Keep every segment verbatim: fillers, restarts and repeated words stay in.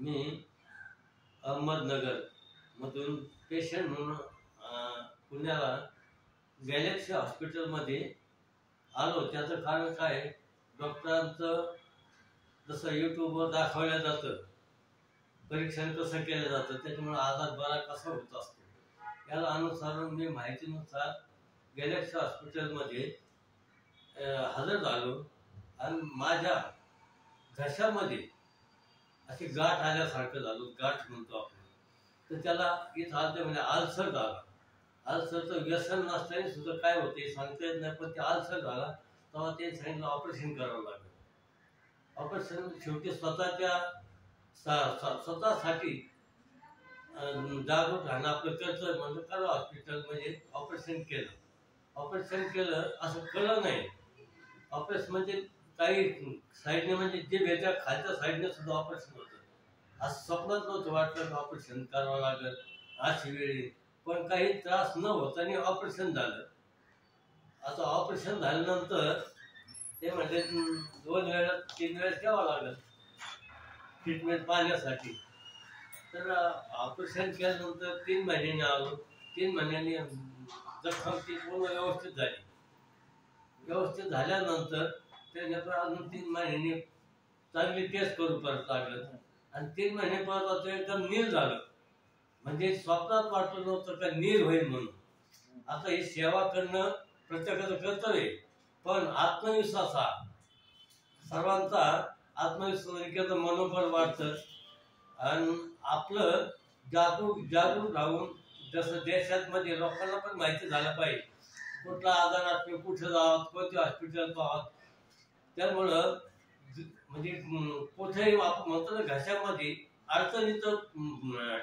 में अहमदनगरमधून पेशंट म्हणून पुण्याला गॅलेक्सी हॉस्पिटलमध्ये आलो। त्याचं कारण काय, डॉक्टरांचं जसं यूट्यूबवर दाखवलं जातं परीक्षण कसं केलं जातं त्याच्यामुळे आजार बरा कसा होत असतो याला अनुसरून मी माहितीनुसार गॅलेक्सी हॉस्पिटलमध्ये हजर झालो आणि माझ्या घशामध्ये अशी गाठ आल्यासारखं झालं, गाठ म्हणतो आपण, तर त्याला इथं आलते म्हणजे आल्सर झाला। आल्सरचं व्यसन नसताना सुद्धा काय होते सांगता येत नाही, पण ते आल्सर झाला तेव्हा ते सांगितलं ऑपरेशन करावं लागलं। ऑपरेशन शेवटी स्वतःच्या स्वतःसाठी जागरूक राहणं आपलं कर्तव्य म्हणून करा हॉस्पिटल म्हणजे ऑपरेशन केलं। ऑपरेशन केलं असं कळलं नाही, ऑपरेशन म्हणजे काही साईडने म्हणजे जे भेटा खालच्या साईडने सुद्धा ऑपरेशन होतं, असं स्वप्नात नव्हतं वाटलं की ऑपरेशन करावं लागेल अशी वेळी, पण काही त्रास न होताना ऑपरेशन झालं। आता ऑपरेशन झाल्यानंतर ते म्हणजे दोन वेळा तीन वेळेस घ्यावं लागेल ट्रीटमेंट पाहण्यासाठी, तर ऑपरेशन केल्यानंतर तीन महिन्यांनी आलो। तीन महिन्यांनी जखम ती पूर्ण व्यवस्थित झाली। व्यवस्थित झाल्यानंतर त्यानंतर अजून तीन महिन्यांनी चांगली टेस्ट करू परत लागलं आणि तीन महिने परत आता एकदम नील झालं, म्हणजे स्वप्नात वाटलं नव्हतं का नील होईल म्हणून। आता ही सेवा करणं प्रत्येकाचं कर्तव्य, पण आत्मविश्वास हा सर्वांचा आत्मविश्वास केलं मनोबल वाढतं आणि आपलं जागरूक जागरूक राहून जसं देशामध्ये लोकांना पण माहिती झालं पाहिजे कुठला आजार असतो कुठं जावं कोणत्या हॉस्पिटल पाहावं, त्यामुळं म्हणजे कुठेही आपण म्हणतो ना घशामध्ये अडचणीचं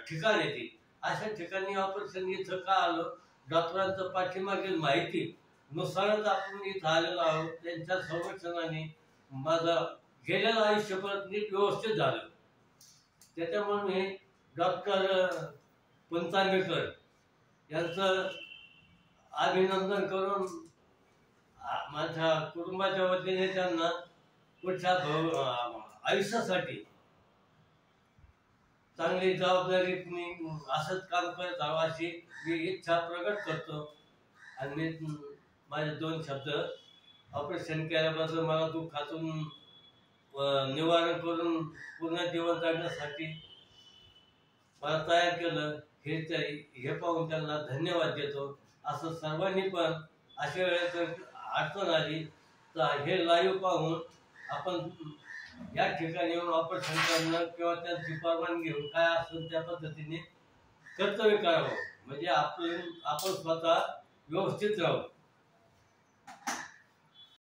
ठिकाण येते अशा ठिकाणी ऑपरेशन इथं का आलं डॉक्टरांचं पाठीमागील माहिती नुसारच आपण इथं आलेलो आहोत। त्यांच्या संरक्षणाने माझं गेलेलं आयुष्य परत नीट व्यवस्थित झालं। त्याच्यामुळे मी डॉक्टर पंचांबेकर यांचं अभिनंदन करून माझ्या कुटुंबाच्या वतीने त्यांना पुढच्या आयुष्यासाठी चांगली जबाबदारी मी असंच काम करत राहावं अशी मी इच्छा प्रकट करतो। आणि मी माझे दोन शब्द ऑपरेशन केल्याबद्दल मला दुःखातून निवारण करून पुन्हा जीवन जगण्यासाठी मला तयार केलं हे हे पाहून त्यांना धन्यवाद देतो। असं सर्वांनी पण अशा वेळेस अडचण आली तर हे लाईव्ह पाहून आपण या ठिकाणी येऊन ऑपरेशन करणं किंवा त्यांची परवानगी घेऊन काय असून त्या पद्धतीने कर्तव्य करावं, म्हणजे आपण आपण स्वतः व्यवस्थित राहू।